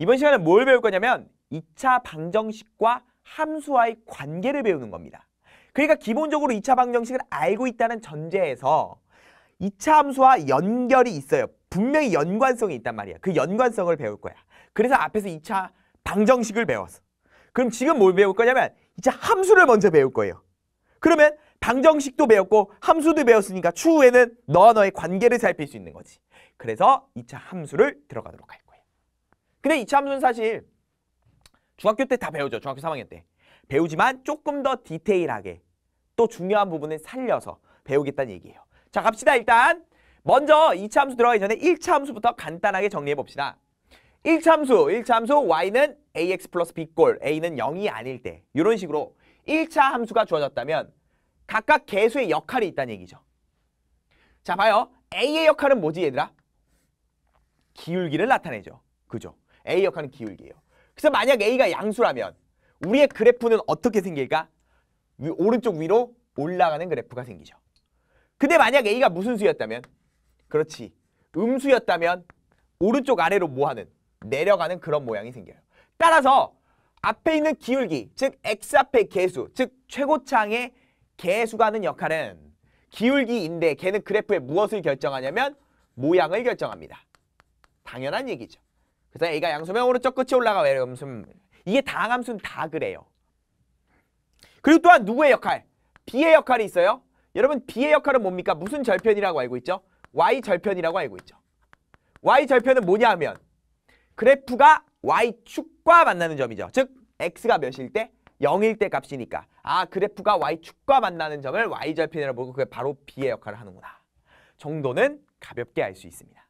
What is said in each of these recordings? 이번 시간에 뭘 배울 거냐면 2차 방정식과 함수와의 관계를 배우는 겁니다. 그러니까 기본적으로 2차 방정식을 알고 있다는 전제에서 2차 함수와 연결이 있어요. 분명히 연관성이 있단 말이야. 그 연관성을 배울 거야. 그래서 앞에서 2차 방정식을 배웠어. 그럼 지금 뭘 배울 거냐면 2차 함수를 먼저 배울 거예요. 그러면 방정식도 배웠고 함수도 배웠으니까 추후에는 너와 너의 관계를 살필 수 있는 거지. 그래서 2차 함수를 들어가도록 할 거예요. 근데 2차 함수는 사실 중학교 때 다 배우죠. 중학교 3학년 때. 배우지만 조금 더 디테일하게 또 중요한 부분을 살려서 배우겠다는 얘기예요. 자, 갑시다. 일단 먼저 2차 함수 들어가기 전에 1차 함수부터 간단하게 정리해 봅시다. 1차 함수 y는 ax 플러스 b꼴 a는 0이 아닐 때 이런 식으로 1차 함수가 주어졌다면 각각 개수의 역할이 있다는 얘기죠. 자, 봐요. a의 역할은 뭐지, 얘들아? 기울기를 나타내죠. 그죠? a의 역할은 기울기예요. 그래서 만약 a가 양수라면 우리의 그래프는 어떻게 생길까? 오른쪽 위로 올라가는 그래프가 생기죠. 근데 만약 a가 무슨 수였다면? 그렇지. 음수였다면 오른쪽 아래로 뭐하는? 내려가는 그런 모양이 생겨요. 따라서 앞에 있는 기울기, 즉 x 앞의 개수, 즉 최고창의 개수가 하는 역할은 기울기인데 걔는 그래프의 무엇을 결정하냐면 모양을 결정합니다. 당연한 얘기죠. 그래서 a가 양수면 오른쪽 끝이 올라가 외음수면 이게 다항함수는 다 그래요. 그리고 또한 누구의 역할? b의 역할이 있어요. 여러분 b의 역할은 뭡니까? 무슨 절편이라고 알고 있죠? y절편이라고 알고 있죠. y절편은 뭐냐 하면 그래프가 y축과 만나는 점이죠. 즉 x가 몇일 때? 0일 때 값이니까 아 그래프가 y축과 만나는 점을 y절편이라고 보고 그게 바로 b의 역할을 하는구나 정도는 가볍게 알 수 있습니다.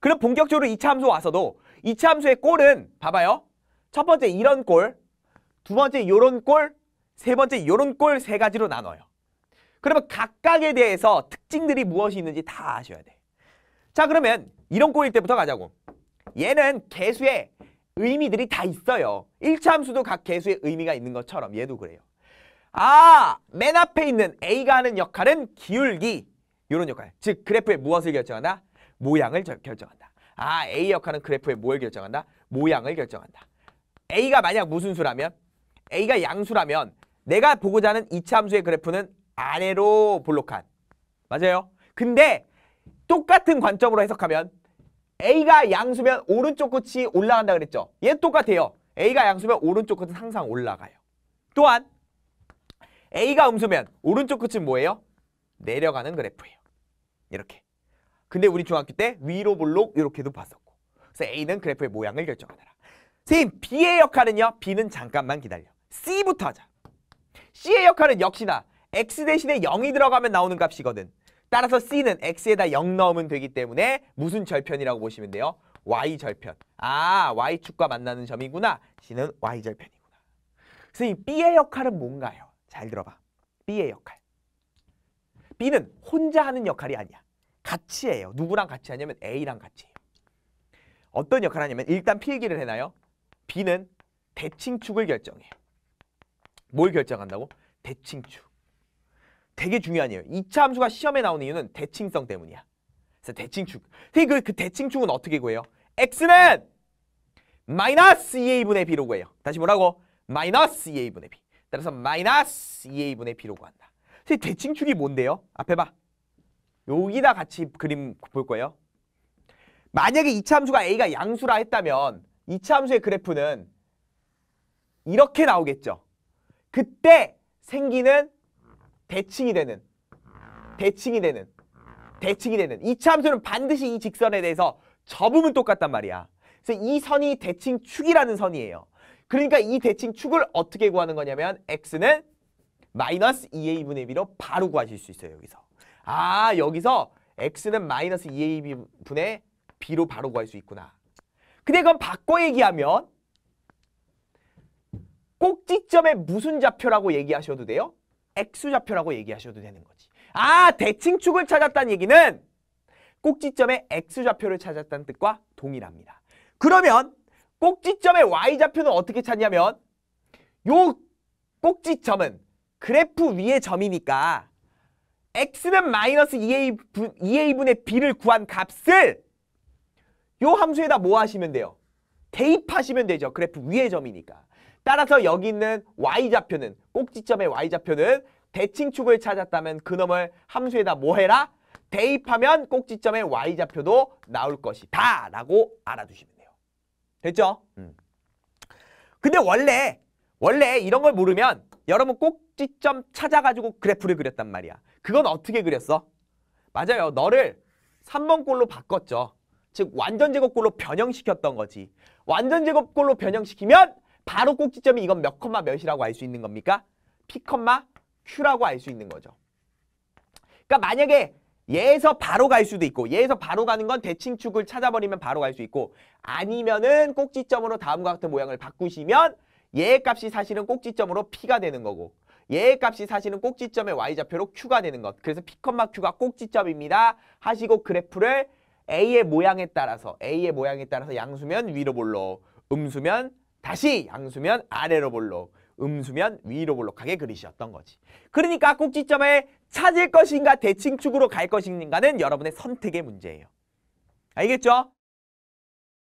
그럼 본격적으로 2차 함수 와서도 2차 함수의 꼴은 봐봐요. 첫 번째 이런 꼴, 두 번째 요런 꼴, 세 번째 요런 꼴 세 가지로 나눠요. 그러면 각각에 대해서 특징들이 무엇이 있는지 다 아셔야 돼. 자 그러면 이런 꼴일 때부터 가자고. 얘는 개수의 의미들이 다 있어요. 1차 함수도 각 개수의 의미가 있는 것처럼 얘도 그래요. 아, 맨 앞에 있는 A가 하는 역할은 기울기. 이런 역할. 즉 그래프의 무엇을 결정한다? 모양을 결정한다. 아, A의 역할은 그래프의 뭘 결정한다? 모양을 결정한다. A가 만약 무슨 수라면? A가 양수라면 내가 보고자 하는 2차 함수의 그래프는 아래로 볼록한. 맞아요. 근데 똑같은 관점으로 해석하면 A가 양수면 오른쪽 끝이 올라간다 그랬죠. 얘 똑같아요. A가 양수면 오른쪽 끝은 항상 올라가요. 또한 A가 음수면 오른쪽 끝은 뭐예요? 내려가는 그래프예요. 이렇게. 근데 우리 중학교 때 위로 볼록 이렇게도 봤었고. 그래서 A는 그래프의 모양을 결정하더라. 선생님, B의 역할은요? B는 잠깐만 기다려. C부터 하자. C의 역할은 역시나 X 대신에 0이 들어가면 나오는 값이거든. 따라서 C는 X에다 0 넣으면 되기 때문에 무슨 절편이라고 보시면 돼요? Y절편. 아, Y축과 만나는 점이구나. C는 Y절편이구나. 그래서 이 B의 역할은 뭔가요? 잘 들어봐. B의 역할. B는 혼자 하는 역할이 아니야. 같이 해요. 누구랑 같이 하냐면 A랑 같이 해요. 어떤 역할을 하냐면 일단 필기를 해놔요. B는 대칭축을 결정해요. 뭘 결정한다고? 대칭축. 되게 중요한 이유예요. 2차 함수가 시험에 나오는 이유는 대칭성 때문이야. 그래서 대칭축. 그 대칭축은 어떻게 구해요? x는 마이너스 2a분의 b로 구해요. 다시 뭐라고? 마이너스 2a분의 b. 따라서 마이너스 2a분의 b로 구한다. 대칭축이 뭔데요? 앞에 봐. 여기다 같이 그림 볼 거예요. 만약에 2차 함수가 a가 양수라 했다면 2차 함수의 그래프는 이렇게 나오겠죠. 그때 생기는 대칭이 되는 2차 함수는 반드시 이 직선에 대해서 접음은 똑같단 말이야. 그래서 이 선이 대칭축이라는 선이에요. 그러니까 이 대칭축을 어떻게 구하는 거냐면 x는 마이너스 2a분의 b로 바로 구하실 수 있어요. 여기서 아 여기서 x는 마이너스 2a분의 b로 바로 구할 수 있구나. 근데 그건 바꿔 얘기하면 꼭지점에 무슨 좌표라고 얘기하셔도 돼요? x좌표라고 얘기하셔도 되는 거지. 아, 대칭축을 찾았다는 얘기는 꼭지점의 x좌표를 찾았다는 뜻과 동일합니다. 그러면 꼭지점의 y좌표는 어떻게 찾냐면 요 꼭지점은 그래프 위의 점이니까 x는 마이너스 2a분의 b를 구한 값을 요 함수에다 뭐 하시면 돼요? 대입하시면 되죠. 그래프 위의 점이니까. 따라서 여기 있는 y좌표는, 꼭지점의 y좌표는 대칭축을 찾았다면 그놈을 함수에다 뭐해라? 대입하면 꼭지점의 y좌표도 나올 것이다 라고 알아두시면 돼요. 됐죠? 근데 원래 이런 걸 모르면 여러분 꼭지점 찾아가지고 그래프를 그렸단 말이야. 그건 어떻게 그렸어? 맞아요. 너를 3번 꼴로 바꿨죠. 즉 완전제곱꼴로 변형시켰던 거지. 완전제곱꼴로 변형시키면 바로 꼭지점이 이건 몇 콤마 몇이라고 알 수 있는 겁니까? P, Q라고 알 수 있는 거죠. 그러니까 만약에 얘에서 바로 갈 수도 있고, 얘에서 바로 가는 건 대칭축을 찾아버리면 바로 갈 수 있고, 아니면은 꼭지점으로 다음과 같은 모양을 바꾸시면 얘의 값이 사실은 꼭지점으로 P가 되는 거고, 얘의 값이 사실은 꼭지점의 Y좌표로 Q가 되는 것. 그래서 P, Q가 꼭지점입니다 하시고 그래프를 A의 모양에 따라서 양수면 위로 볼록, 음수면 다시 양수면 아래로 볼록, 음수면 위로 볼록하게 그리셨던 거지. 그러니까 꼭지점을 찾을 것인가 대칭축으로 갈 것인가는 여러분의 선택의 문제예요. 알겠죠?